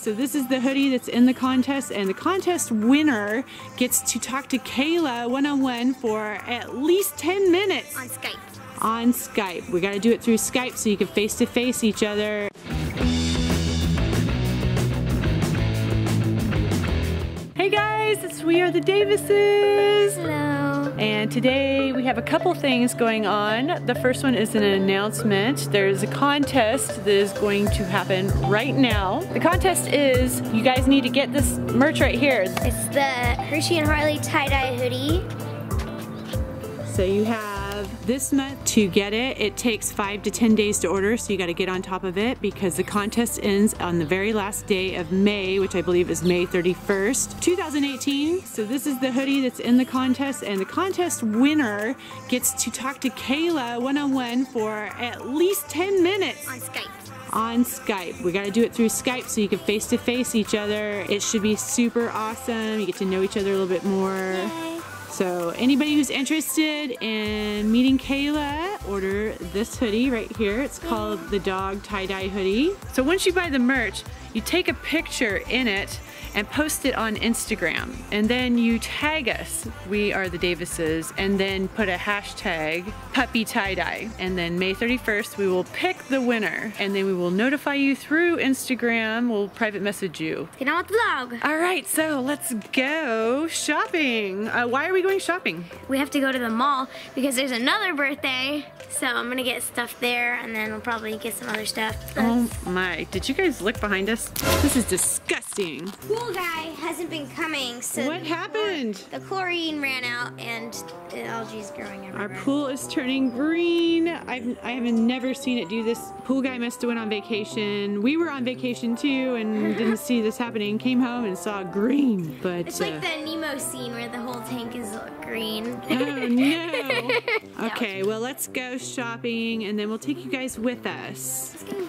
So this is the hoodie that's in the contest, and the contest winner gets to talk to Kayla one-on-one for at least 10 minutes. On Skype. On Skype. We gotta do it through Skype so you can face-to-face each other. Hey guys, it's We Are the Davises. Hello. And today we have a couple things going on. The first one is an announcement. There's a contest that is going to happen right now. The contest is, you guys need to get this merch right here. It's the Hershey and Harley tie-dye hoodie. So you have this month to get it. It takes 5 to 10 days to order, so you gotta get on top of it because the contest ends on the very last day of May, which I believe is May 31st, 2018. So this is the hoodie that's in the contest, and the contest winner gets to talk to Kayla one-on-one for at least 10 minutes. On Skype. On Skype. We gotta do it through Skype so you can face-to-face each other. It should be super awesome. You get to know each other a little bit more. Yay. So anybody who's interested in meeting Kayla, order this hoodie right here. It's called the dog tie-dye hoodie. So once you buy the merch, you take a picture in it and post it on Instagram. And then you tag us, We Are the Davises, and then put a hashtag puppy tie-dye. And then May 31st, we will pick the winner. And then we will notify you through Instagram. We'll private message you. Get on with the vlog. All right, so let's go shopping. Why are we going shopping? We have to go to the mall because there's another birthday. So I'm gonna get stuff there, and then we'll probably get some other stuff. Oh my, did you guys look behind us? This is disgusting. Cool guy hasn't been coming, so what happened? The chlorine ran out and the algae's growing everywhere. Our pool is turning green. I haven't never seen it do this. Pool guy must have went on vacation. We were on vacation too and didn't see this happening. Came home and saw green. But it's like the Nemo scene where the whole tank is green. Oh no. Okay, well let's go shopping and then we'll take you guys with us. Let's go.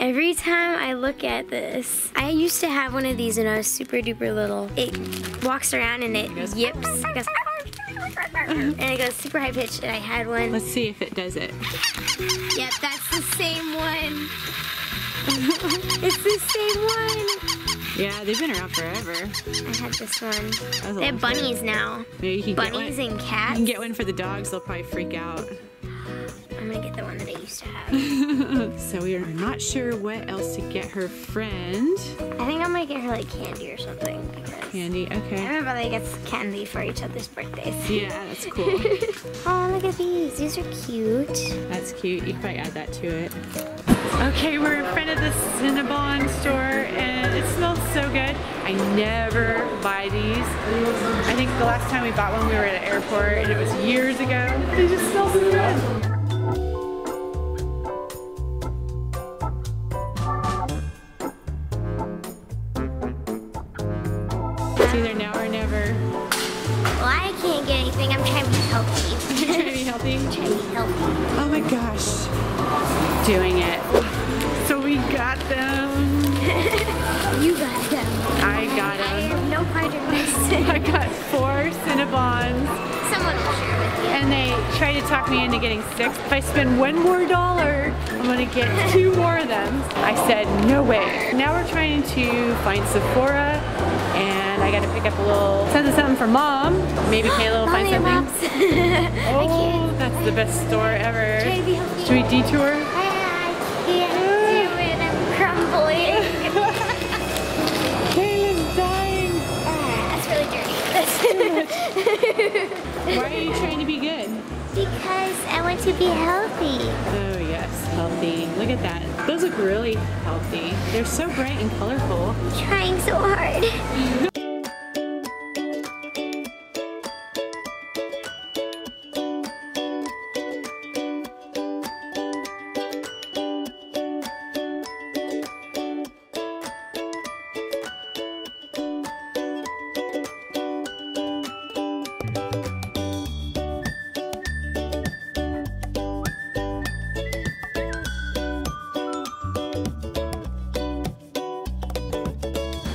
Every time I look at this, I used to have one of these when I was super duper little. It walks around and it yips. It goes, and it goes super high pitched, and I had one. Let's see if it does it. Yep, that's the same one. It's the same one. Yeah, they've been around forever. I had this one. They have bunnies now. Maybe you can get one. Bunnies and cats. You can get one for the dogs, they'll probably freak out. I'm gonna get the one that I used to have. So we are not sure what else to get her friend. I think I might get her like candy or something. Candy, okay. Everybody gets candy for each other's birthdays. Yeah, that's cool. Oh, look at these. These are cute. That's cute. You can probably add that to it. Okay, we're in front of the Cinnabon store and it smells so good. I never buy these. I think the last time we bought one we were at an airport and it was years ago. They just smell so good. Either now or never. Well, I can't get anything. I'm trying to be healthy. You're trying to be healthy? I'm trying to be healthy. Oh my gosh. Doing it. So we got them. You got them. I got them. I am no part of this. I got 4 Cinnabons. Someone will share with you. And they try to talk me into getting 6. If I spend $1 more, I'm gonna get 2 more of them. I said, no way. Now we're trying to find Sephora, and I gotta pick up a little something for Mom. Maybe Kayla will find something. Oh, that's the best store ever. Should we detour? I can't do it, I'm crumbling. Kayla's dying. That's really dirty. Why are you trying to be good? Because I want to be healthy. Oh yes, healthy. Look at that. Those look really healthy. They're so bright and colorful. I'm trying so hard.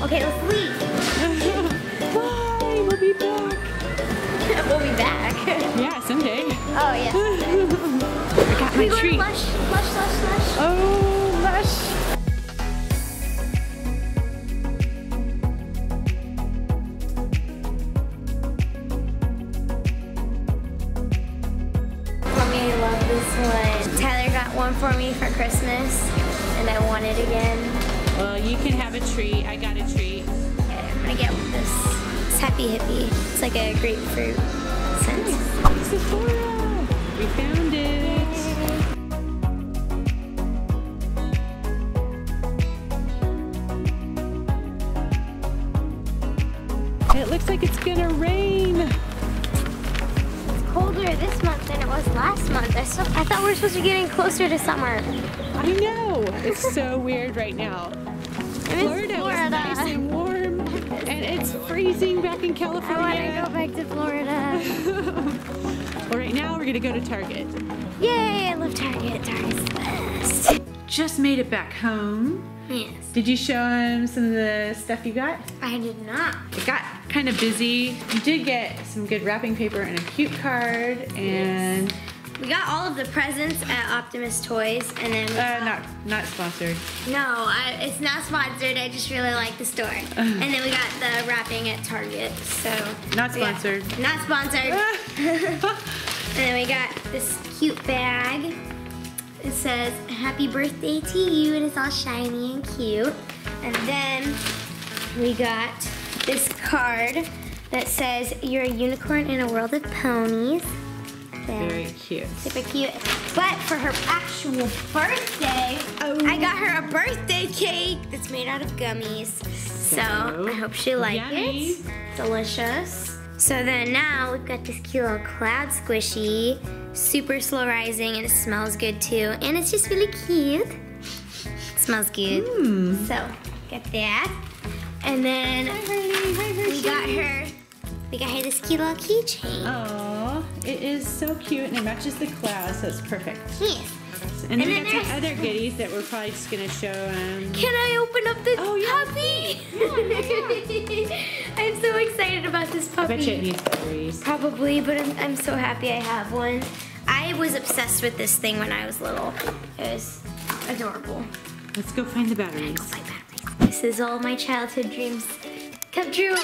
Okay, let's leave. Bye, we'll be back. We'll be back? Yeah, someday. Oh, yeah. I got my treat. Lush, Lush, Lush, Lush. Oh, Lush. Tyler got one for me for Christmas, and I want it again. Well, you can have a treat. I got a treat. Okay, I'm gonna get this. It's Happy Hippie. It's like a grapefruit scent. Nice. Sephora! We found it. It looks like it's gonna rain. Colder this month than it was last month. I thought we were supposed to be getting closer to summer. I know. It's so weird right now. Florida was nice and warm, and it's freezing back in California. I want to go back to Florida. Well, right now we're going to go to Target. Yay, I love Target. Target's the best. Just made it back home. Yes. Did you show him some of the stuff you got? I did not. It got kind of busy. You did get some good wrapping paper and a cute card, and yes. We got all of the presents at Optimus Toys, and then not sponsored. No, it's not sponsored. I just really like the store, and then we got the wrapping at Target. So not sponsored. Not sponsored. And then we got this cute bag. It says, happy birthday to you, and it's all shiny and cute. And then we got this card that says, you're a unicorn in a world of ponies. Very cute. Super cute. But for her actual birthday, I got her a birthday cake that's made out of gummies. So I hope she likes it. Delicious. So then now we've got this cute little cloud squishy. Super slow rising, and it smells good too, and it's just really cute. It smells good. Mm. So get that, and then we got her this cute little keychain. Oh, it is so cute, and it matches the cloud, so it's perfect. Yes. And then we got some other goodies that we're probably just gonna show them. Can I open up this puppy? Yeah, I'm so excited about this puppy. I bet you it needs batteries. Probably, but I'm so happy I have one. I was obsessed with this thing when I was little. It was adorable. Let's go find the batteries. Go find batteries. This is all my childhood dreams come true.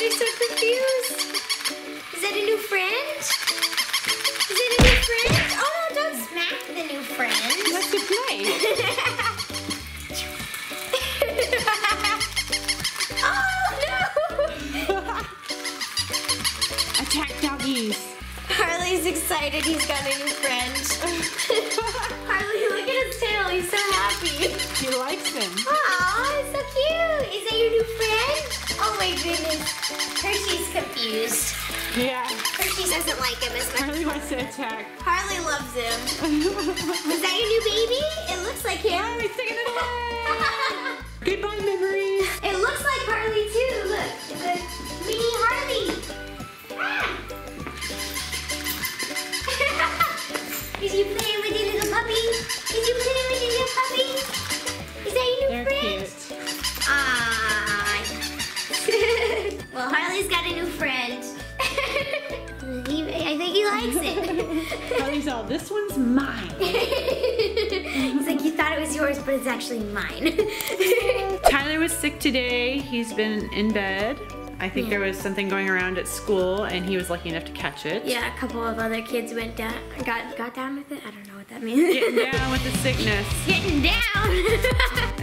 They're so confused. Is that a new friend? Is it a new friend? Oh no, don't smack the new friend. That's the play. Oh no! Attack doggies. Harley's excited he's got a new friend. Harley, look at his tail, he's so happy. He likes him. Aw, it's so cute. Is that your new friend? Oh my goodness. Hershey's confused. Yeah. Hershey doesn't like him as much. Harley wants to attack. Harley loves him. Is that your new baby? It looks like him. Harley's taking it away. Goodbye, memories. It looks like Harley too. Look, it's a mini Harley. Ah. Is you playing with your little puppy? Is you playing with your little puppy? Is that your new friend? Cute. Well, Harley's got a new friend. I think he likes it. Harley's all, this one's mine. He's like, you thought it was yours, but it's actually mine. Tyler was sick today. He's been in bed. I think there was something going around at school, and he was lucky enough to catch it. Yeah, a couple of other kids went down, got down with it. I don't know what that means. Getting down with the sickness. Getting down.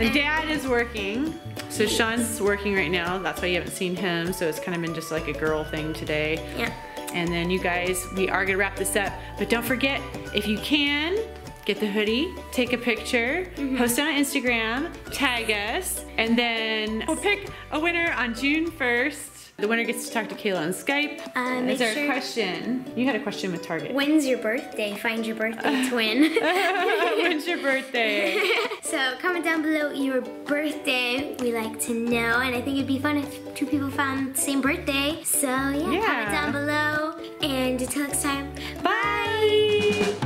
And Dad is working. So Sean's working right now, that's why you haven't seen him, so it's kind of been just like a girl thing today. Yeah. And then you guys, we are gonna wrap this up, but don't forget, if you can, get the hoodie, take a picture, post it on Instagram, tag us, and then we'll pick a winner on June 1st. The winner gets to talk to Kayla on Skype. Is there a question? You had a question with Target. When's your birthday? Find your birthday twin. When's your birthday? So comment down below your birthday. We like to know, and I think it'd be fun if two people found the same birthday. So yeah, comment down below, and until next time, bye!